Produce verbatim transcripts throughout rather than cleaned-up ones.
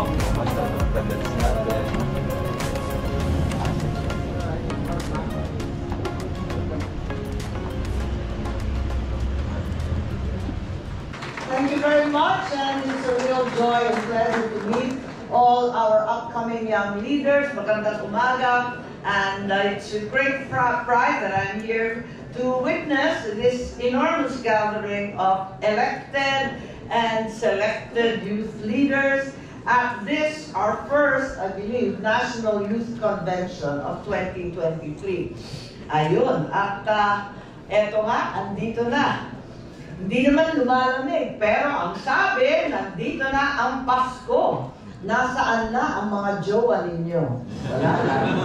Thank you very much, and it's a real joy and pleasure to meet all our upcoming young leaders. Magandang umaga, and uh, it's a great pr pride that I'm here to witness this enormous gathering of elected and selected youth leaders at this, our first, I believe, National Youth Convention of twenty twenty-three. Ayun, at uh, eto nga, andito na. Hindi naman lumalamig, pero ang sabi, nandito na ang Pasko. Nasaan na ang mga jowa ninyo? Wala lang.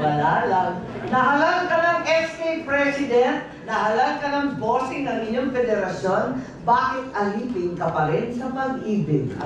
Wala lang. Nahalan ka ng S K President, nahalan ka ng bossing ng inyong federasyon, bakit alipin ka pa rin sa pag-ibig?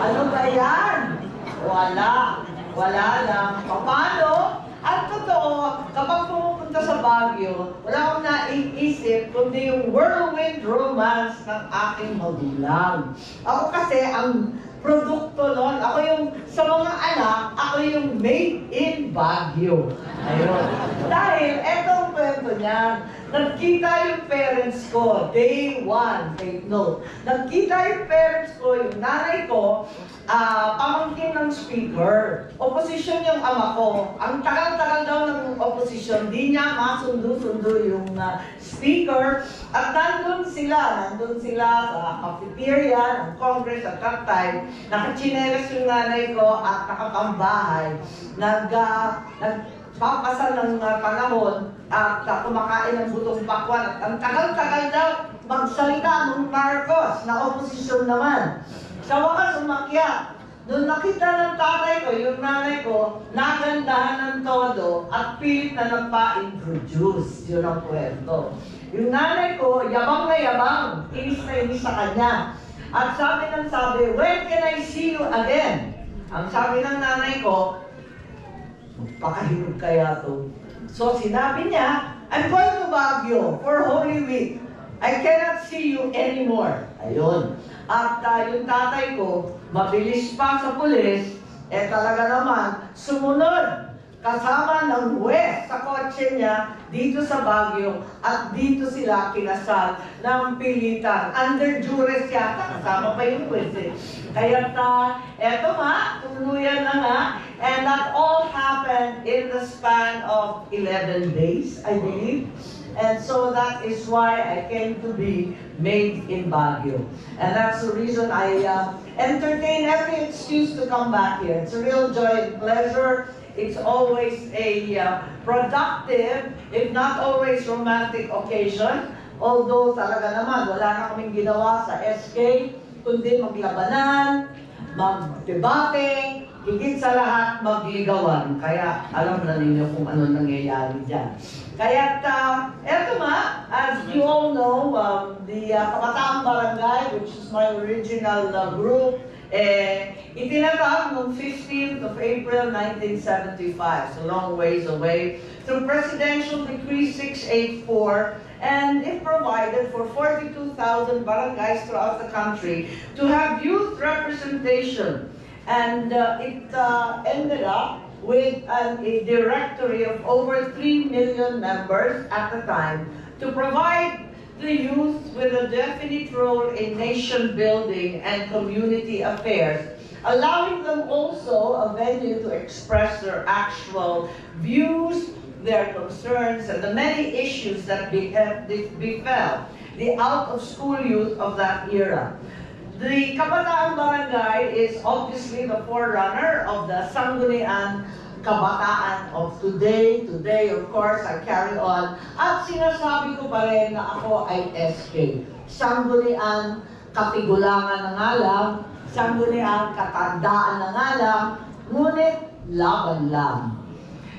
Ano ba yan? Wala. Wala lang. Paano? At totoo, kapag pumupunta sa Baguio, wala akong naiisip kundi yung whirlwind romance ng aking magulang. Ako kasi ang produkto nun. Ako yung, sa mga anak, ako yung made in Baguio. Ayun. Dahil, etong kwento niyan, nagkita yung parents ko, day one, take note. Nagkita yung parents ko, yung nanay ko, uh, pamangkin ng speaker. Opposition yung ama ko. Ang tagal-tagal daw ng opposition, di niya masundo-sundo yung uh, speaker. At nandun sila, nandun sila sa cafeteria ng Congress at that time. Nakachinelas yung nanay ko at nakapambahay. Nag, uh, nagpapasal ng uh, panahon at uh, kumakain ng butong pakwan. At ang tagal-tagal daw magsalita ng Marcos na opposition naman. Sa wakas, umakyat. Noon nakita ng tatay ko, yung nanay ko, nagandahan ng todo at pilit na nagpa-introduce. Yun ang kwento. Yung nanay ko, yabang na yabang, inis na inis sa kanya. At sabi ng sabi, when can I see you again? Ang sabi ng nanay ko, magpakahinog kaya to. So sinabi niya, I'm going to Baguio for Holy Week. I cannot see you anymore. Ayun. At uh, yung tatay ko, mabilis pa sa pulis, eh talaga naman, sumunod. Kasama ng west sa kotse niya, dito sa Baguio, at dito sila kinasal ng pilitan. Under duress yata, kasama pa yung west eh. Kaya ta, eto nga, tuluyan na nga. And that all happened in the span of eleven days, I believe. And so that is why I came to be made in Baguio. And that's the reason I uh, entertain every excuse to come back here. It's a real joy and pleasure. It's always a uh, productive, if not always romantic occasion. Although talaga naman, wala na kaming ginawa sa S K, kundi maglabanan, magdebate, higit sa lahat magligawan. Kaya alam na ninyo kung ano nangyayari dyan. Kaya, uh, eto ma, as you all know, um, the uh, Kabataang Barangay, which is my original uh, group, eh, itinatag noong fifteenth of April nineteen seventy-five, so long ways away, through Presidential Decree six eighty-four, and it provided for forty-two thousand barangays throughout the country to have youth representation. And uh, it uh, ended up with an, a directory of over three million members at the time to provide the youth with a definite role in nation building and community affairs, allowing them also a venue to express their actual views, their concerns, and the many issues that befell the out-of-school youth of that era. The Kabataang Barangay is obviously the forerunner of the Sangguniang Kabataan of today. Today, of course, I carry on. At sinasabi ko pa rin na ako ay S K. Sangguniang Katigulangan ng alam, Sangguniang Katandaan ng alam, ngunit laban lang.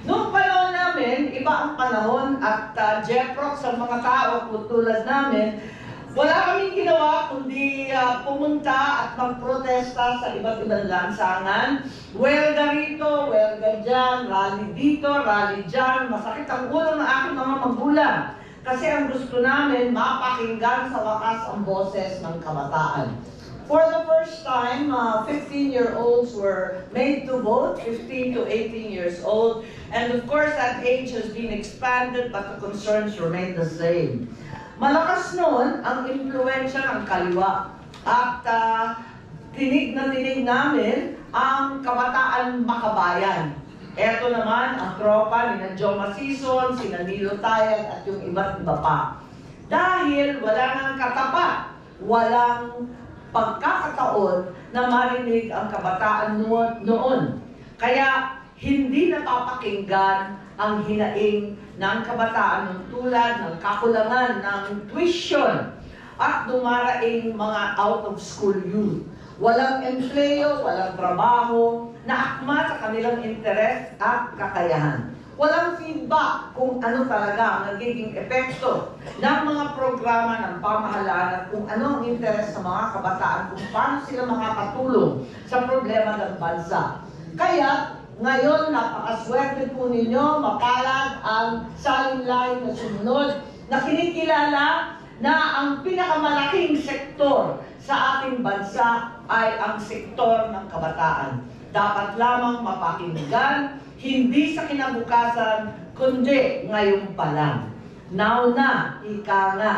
Noong panahon namin, iba ang panahon at uh, jeprox sa mga tao tulad namin. Wala kaming ginawa kundi uh, pumunta at magprotesta sa iba't ibang lansangan. Welga rito, welga dyan, rally dito, rally dyan. Masakit ang ulo ng aking mga magulang. Kasi ang gusto namin, mapakinggan sa wakas ang boses ng kabataan. For the first time, fifteen-year-olds uh, were made to vote, fifteen to eighteen years old. And of course, that age has been expanded, but the concerns remain the same. Malakas noon ang impluwensya ng kaliwa. At uh, tinig na tinig namin ang kabataan makabayan. Eto naman ang tropa ni Joma Sison, si Nilo Tayag, at yung iba't iba pa. Dahil wala nang katapat, walang pagkakataon na marinig ang kabataan noon. Kaya hindi napapakinggan ang hinaing ng kabataan ng tulad ng kakulangan ng tuition at dumaraing mga out-of-school youth. Walang empleyo, walang trabaho, naakma sa kanilang interes at kakayahan. Walang feedback kung ano talaga ang nagiging epekto ng mga programa ng pamahalaan at kung ano ang interes ng mga kabataan, kung paano sila makakatulong sa problema ng bansa. Kaya, ngayon, napakaswerte po ninyo, mapalad ang salinlain na sumunod na kinikilala na ang pinakamalaking sektor sa ating bansa ay ang sektor ng kabataan. Dapat lamang mapakinggan, hindi sa kinabukasan, kundi ngayon pa lang. Now na, ika nga.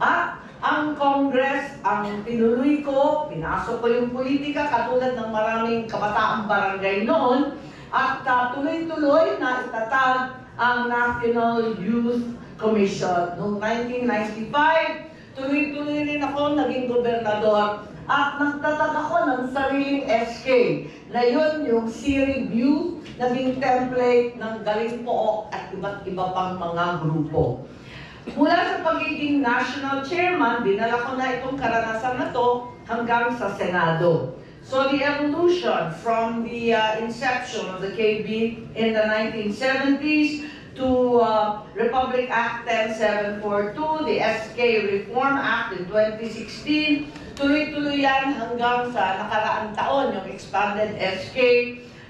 At ang Congress, ang tinuloy ko, pinasok ko yung politika, katulad ng maraming kabataang barangay noon, at uh, tuloy-tuloy na itatag ang National Youth Commission. Noong nineteen ninety-five, tuloy-tuloy rin ako naging gobernador at nagtatag ako ng sariling S K. Na yun yung C-Review, naging template ng Galing Pook at iba't iba pang mga grupo. Mula sa pagiging national chairman, dinala ko na itong karanasan na to hanggang sa Senado. So the evolution from the uh, inception of the K B in the nineteen seventies to uh, Republic Act one oh seven four two, the S K Reform Act in twenty sixteen, tuloy-tuloy yan hanggang sa nakaraang taon, yung expanded S K,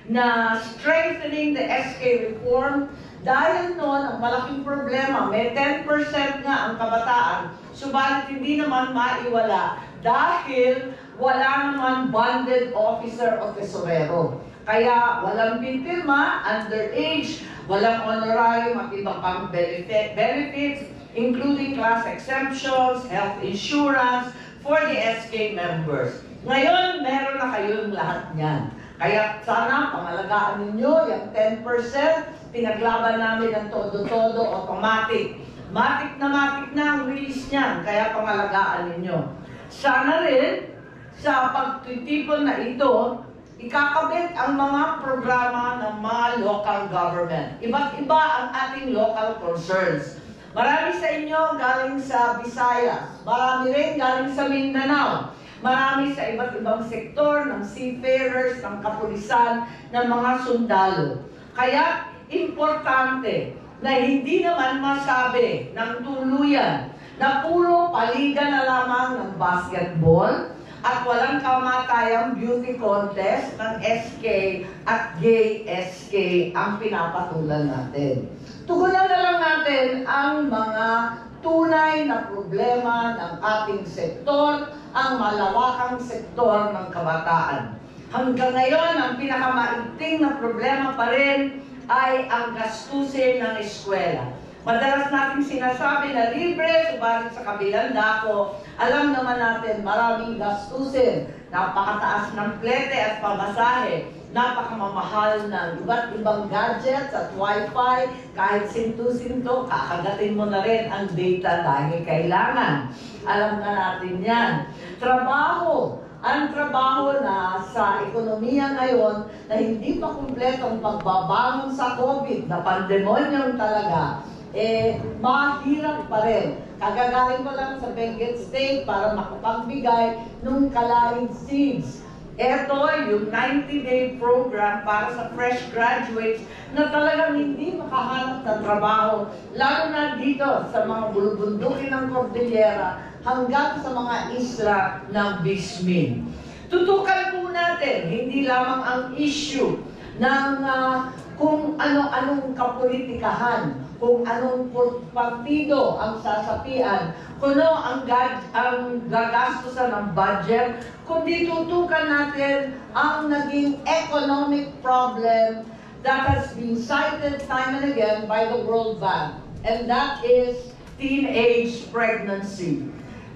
na strengthening the S K reform. Dahil noon, ang malaking problema, may ten percent nga ang kabataan, subalit hindi naman maiwala dahil wala naman bonded officer o tesorero. Kaya walang pintirma, underage, walang honorarium at iba pang benefits, including class exemptions, health insurance, for the S K members. Ngayon, meron na kayong lahat niyan. Kaya sana pangalagaan ninyo yung ten percent, pinaglaban namin ng todo-todo, automatic. Matik na matik na ang release niyan, kaya pangalagaan ninyo. Sana rin, sa pagtitipon na ito, ikakabit ang mga programa ng mga local government. Iba't-iba ang ating local concerns. Marami sa inyo galing sa Visayas, marami rin galing sa Mindanao, marami sa iba't ibang sektor ng seafarers, ng kapulisan, ng mga sundalo. Kaya importante na hindi naman masabi ng tuluyan na puro paliga na lamang ng basketball at walang kamatayang beauty contest ng S K at gay S K ang pinapatulan natin. Tugunan na lang natin ang mga tunay na problema ng ating sektor, ang malawakang sektor ng kabataan. Hanggang ngayon, ang pinakamaiting na problema pa rin ay ang gastusin ng eskwela. Madalas natin sinasabi na libre, subalit sa kabilang dako, alam naman natin maraming gastusin, napakataas ng plete at pamasahe, napakamamahal ng iba't ibang gadgets at wifi, kahit sinto-sinto, kakagatin mo na rin ang data dahil kailangan. Alam na natin yan. Trabaho. Ang trabaho na sa ekonomiya ngayon na hindi pa kumpleto ang pagbabangon sa COVID na pandemonyong talaga, eh, mahirap pa rin. Kagagaling ko lang sa Benguet State para makapagbigay ng kalain seeds. Ito yung ninety-day program para sa fresh graduates na talagang hindi makahanap ng trabaho, lalo na dito sa mga bulubundukin ng Cordillera hanggang sa mga isla ng Bismin. Tutukan po natin, hindi lamang ang issue ng uh, kung ano-anong kapolitikahan kung anong partido ang sasapian, kuno ang, ang gagastusan ng budget, kundi tutukan natin ang naging economic problem that has been cited time and again by the World Bank, and that is teenage pregnancy.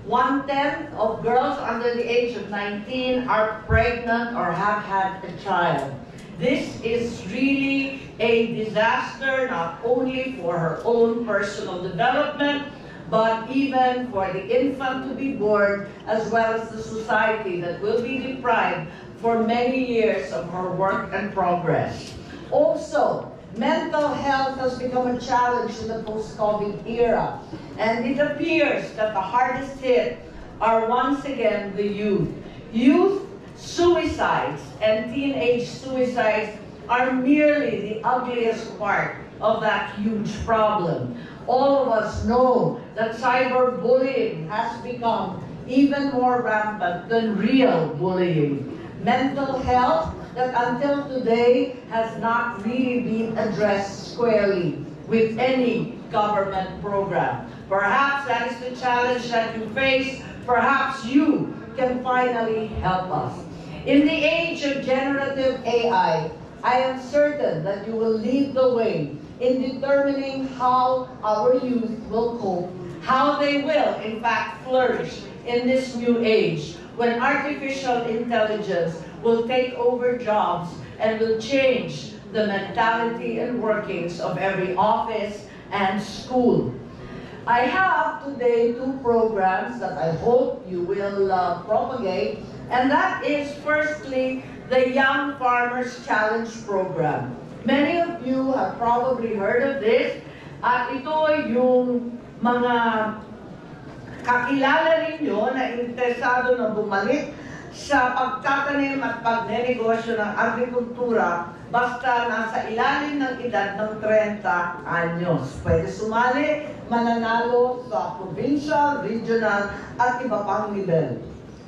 One-tenth of girls under the age of nineteen are pregnant or have had a child. This is really a disaster, not only for her own personal development, but even for the infant to be born, as well as the society that will be deprived for many years of her work and progress. Also, mental health has become a challenge in the post-COVID era, and it appears that the hardest hit are once again the youth. Youth suicides and teenage suicides are merely the ugliest part of that huge problem. All of us know that cyberbullying has become even more rampant than real bullying. Mental health that until today has not really been addressed squarely with any government program. Perhaps that is the challenge that you face. Perhaps you can finally help us. In the age of generative A I, I am certain that you will lead the way in determining how our youth will cope, how they will, in fact, flourish in this new age when artificial intelligence will take over jobs and will change the mentality and workings of every office and school. I have today two programs that I hope you will uh, propagate, and that is firstly the Young Farmers Challenge Program. Many of you have probably heard of this, at ito yung mga kakilala ninyo na interesado na bumalik sa pagtatanim at pagnenegosyo ng agrikultura basta nasa ilalim ng edad ng thirty anyos. Pwede sumali, mananalo sa provincial, regional at iba pang level.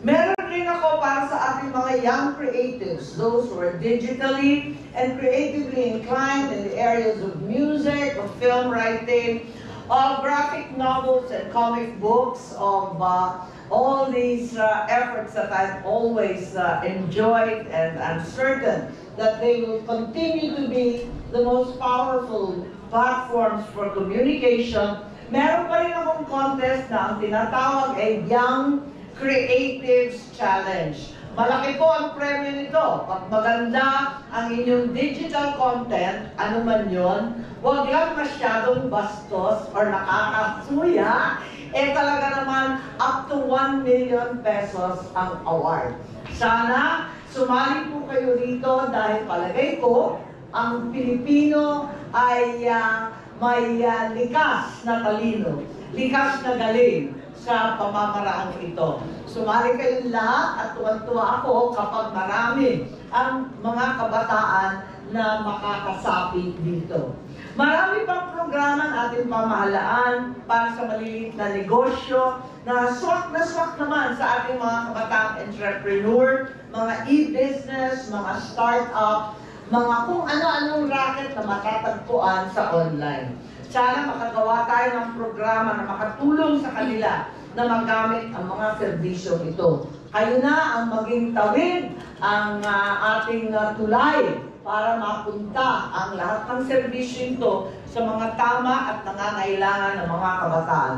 Meron rin ako para sa ating mga young creatives, those who are digitally and creatively inclined in the areas of music, of film writing, of graphic novels and comic books, of uh, all these uh, efforts that I've always uh, enjoyed, and I'm certain that they will continue to be the most powerful platforms for communication. Meron pa rin akong contest na ang tinatawag ay Young Creatives Challenge. Malaki po ang premyo nito. Pag maganda ang inyong digital content, ano man yun, huwag lang masyadong bastos or nakakasuya, eh talaga naman up to one million pesos ang award. Sana sumali po kayo dito dahil palagay ko ang Pilipino ay uh, may uh, likas na talino, likas na galing sa pamamaraang ito. Sumali kayong lahat at tuwan-tuwa ako kapag marami ang mga kabataan na makakasapi dito. Marami pang programa ng ating pamahalaan para sa maliliit na negosyo na swak na swak naman sa ating mga kabataang entrepreneur, mga e-business, mga start-up, mga kung ano-anong racket na matatagpuan sa online. Sana makagawa tayo ng programa na makatulong sa kanila na magamit ang mga servisyo ito. Kayo na ang maging tawid ang uh, ating uh, tulay para mapunta ang lahat ng servisyo ito sa mga tama at nangangailangan ng mga kabataan.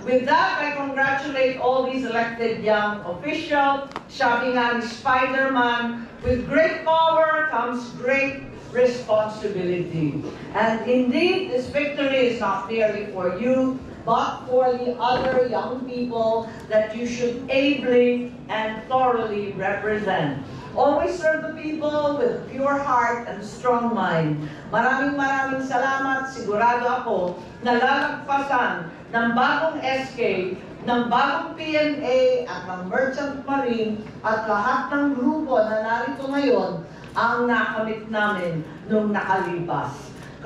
With that, I congratulate all these elected young officials. Sabi nga ni Spider-Man, with great power comes great responsibility. And indeed, this victory is not merely for you, but for the other young people that you should ably and thoroughly represent. Always serve the people with a pure heart and strong mind. Maraming maraming salamat. Sigurado ako na lalagpasan ng bagong S K, ng bagong P M A at ng Merchant Marine at lahat ng grupo na narito ngayon ang nakamit namin nung nakalipas.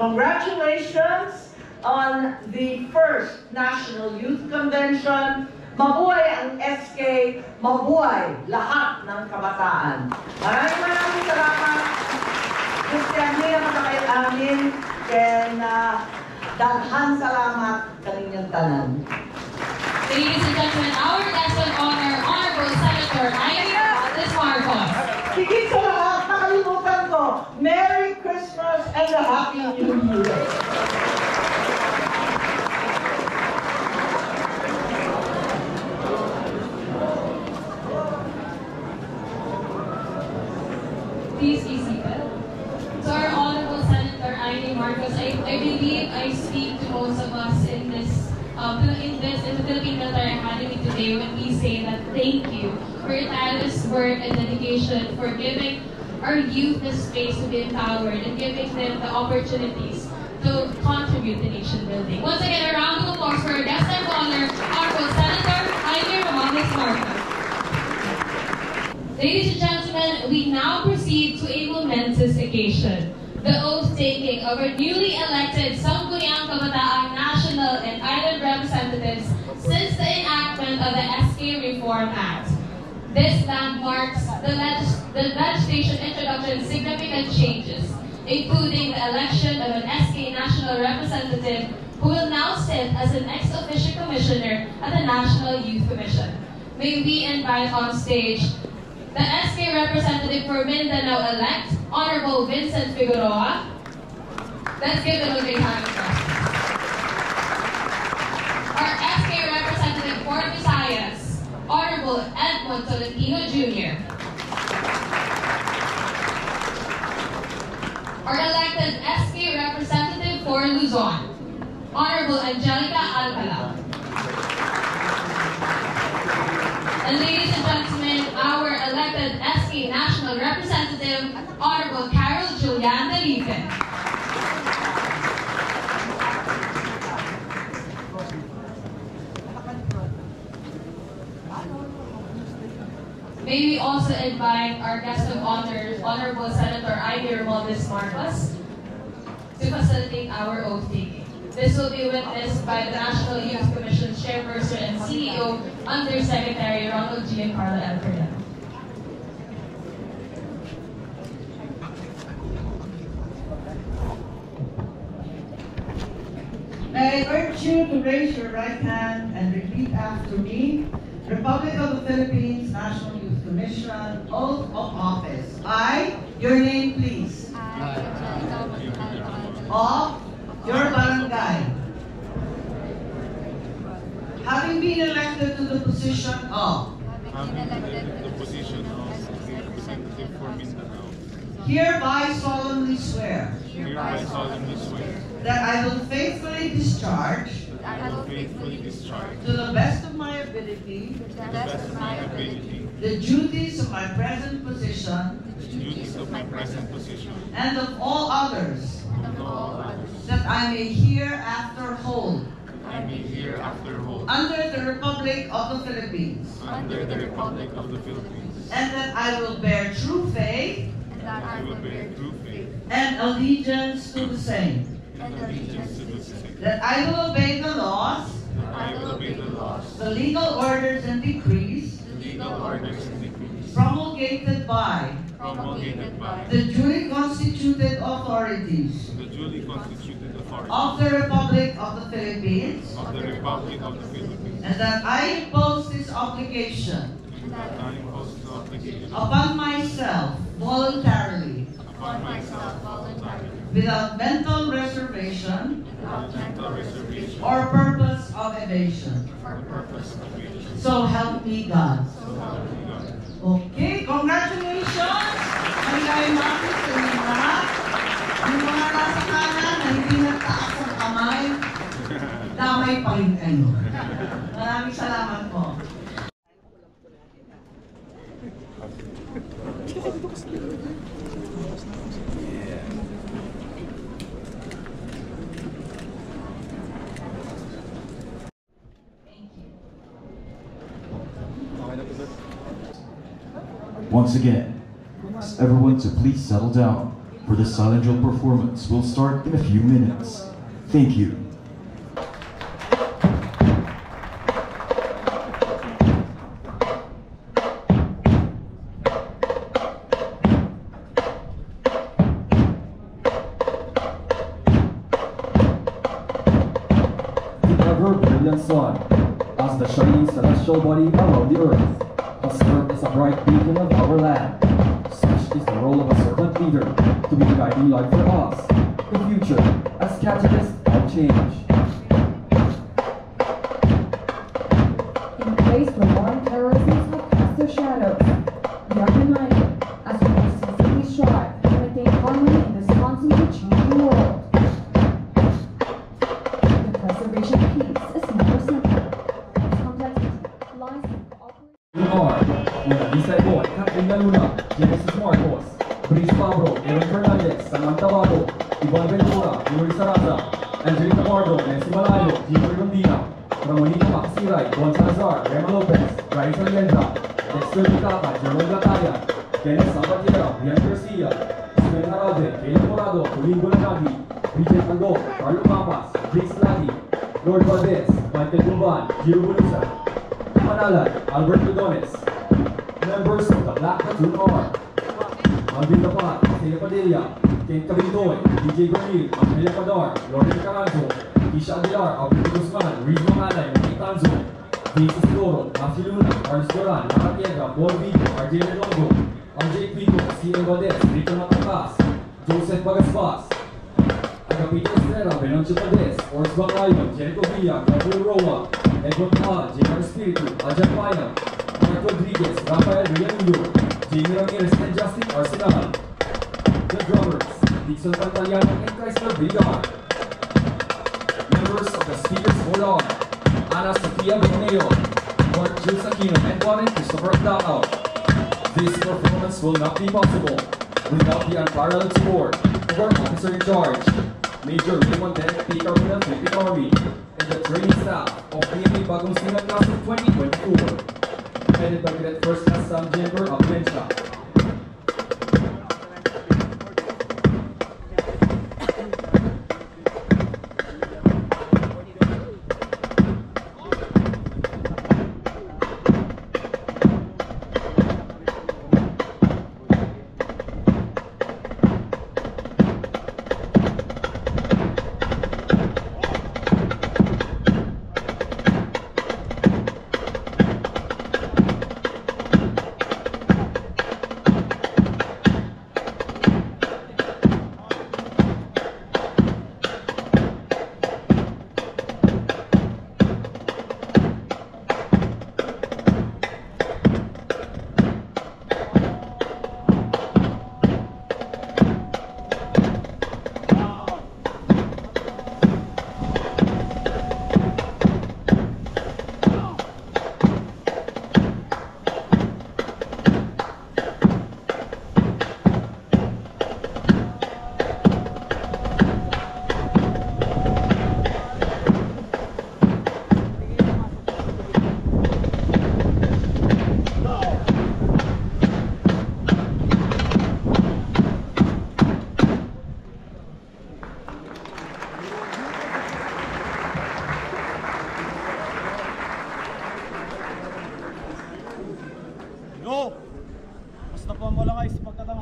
Congratulations on the first National Youth Convention. Mabuhay ang S K, mabuhay lahat ng kabataan. Maraming maraming salamat. Gusto niya makakayamin. Then, uh, Daghang salamat kaninyong tanan. Ladies and gentlemen, our guest of honor, Honorable Senator Imee Marcos. Higit sa lahat, nakalimutan ko, Merry Christmas and a Happy New Year. Please be seated. So our Honorable Senator Imee Marcos, I, I believe I speak to most of us in this, uh, in this, in the Philippine Military Academy today when we say that thank you for your tireless work and dedication for giving our youth the space to be empowered and giving them the opportunities to contribute to nation building. Once again, a round of applause for our guest of honor, Honorable Senator Imee Marcos. Ladies and gentlemen, we now proceed to a momentous occasion, the oath-taking of our newly elected Sangguniang Kabataan National and Island Representatives since the enactment of the S K Reform Act. This landmarks the, legis the legislation introduction significant changes, including the election of an S K National Representative who will now sit as an ex-officio commissioner at the National Youth Commission. May we invite on stage the S K representative for Mindanao-elect, Honorable Vincent Figueroa. Let's give them a big hand. Our S K representative for Visayas, Honorable Edmond Solanquino, Junior Our elected S K representative for Luzon, Honorable Angelica Al-Alau. And ladies and gentlemen, our elected S K National Representative, Honorable Carol Julianne Narifan. May we also invite our guest of honor, Honorable Senator Imee Marcos, to facilitate our oath-taking. This will be witnessed by the National Youth Commission Chairperson and C E O, Undersecretary Ronald G. and Carla Alfredo. May I urge you to raise your right hand and repeat after me. Republic of the Philippines, National Youth Commission, oath of office. I, your name please. I, of your barangay. Having been elected to the position of, having been elected to the position of the representative for Mindanao, hereby solemnly swear, hereby solemnly swear, that I will faithfully discharge, I will faithfully discharge, to the best of my ability, to the best of my ability, the duties of my present position, the duties of my present position, and of all others, and of all others, that I may hereafter hold, I may hereafter hold, under the Republic of the Philippines, under the Republic of the Philippines, and that I will bear true faith, and that I will bear true faith, and allegiance to the same, and allegiance to the same, that I will obey the laws, that I will obey the laws, the legal orders and decrees, the legal orders and decrees, promulgated by, promulgated by, the duly constituted authorities, the duly constituted authorities, of the Republic of the Philippines, of the Republic of the Philippines, and that I impose this obligation, and that I impose this obligation, upon myself voluntarily, upon myself voluntarily, without mental reservation, without mental reservation, or purpose of evasion, or purpose of evasion. So help me God. So help me God. Okay, congratulations! Maligayang Marcos sa inyong lahat. Yung mga nasa kanan na hindi nagtaas ang kamay, damay pa rin kayo. Maraming salamat po. Once again, ask everyone to please settle down, for the silent drill performance will start in a few minutes. Thank you. and sun as the shining celestial body around the earth. A servant is a bright beacon of our land. Such is the role of a servant leader, to be the guiding light for us, the future, as catalyst of change. In place where modern terrorists have cast their shadows, we are united as we consistently strive to maintain harmony in this constantly changing world. The preservation of peace is never simple. Its complexity lies in the operation. You are Una Bisayboy, Katrina Luna, Genesis Marcos, Brice Pablo, Aaron Fernandez, Samantha Bago, Ivan Ventura, Yuri Saraza, Angelica Margo, Nancy Malayo, Junior Rondina, Ramonita Maxiray, Juan Salazar, Rema Lopez, Bryce Allenda, Dexter Picapa, Jerome Gataya, Dennis Zapatera, Rian Garcia, Steven Arade, Caleb Morado, Julio Bulanagi, Richard Ango, Carlo Papas, Briggs Lagi, Lord Valdez, Michael Gumban, Giro Bulusa, Manalan, Albert Ludones, members of the Black Platoon are Alvin Tapat, Celia Padilla, Ken Cavindoy, D J Granil, Amelia Padar, Lauren Caranzo, Isha Aguilar, Alberto Guzman, Riz Mahalay, Mike Tanzo, Vinces Loro, Matthew Luna, Ars Doran, Mara Piedra, Paul Vito, R J Redongo, R J Pito, C M Valdez, Rico Natapas, Joseph Bagaspas, Agapito Estrella, Benoncio Valdez, Orsbang Lion, Jericho Villa, Gabriel Roa, Edward Mahal, J R Espiritu, Ajahn Payam, Mark Rodriguez, Rafael Villanudo, Jamie Ramirez and Justin Arsenal. The drummers, Dixon Pantaliano and Chrysler Villar. Members of the Speakers Hold On, Ana Sofia Beneo, Mark Jules Aquino, and Warren Christopher Dao. This performance will not be possible without the unparalleled support of our officer in charge, Major Raymond Derek P. Carmina Tripitori, and the training staff of P M A Bagong Sinan Class of twenty twenty-four. Headed by the first class subjamber of Bencha. Ang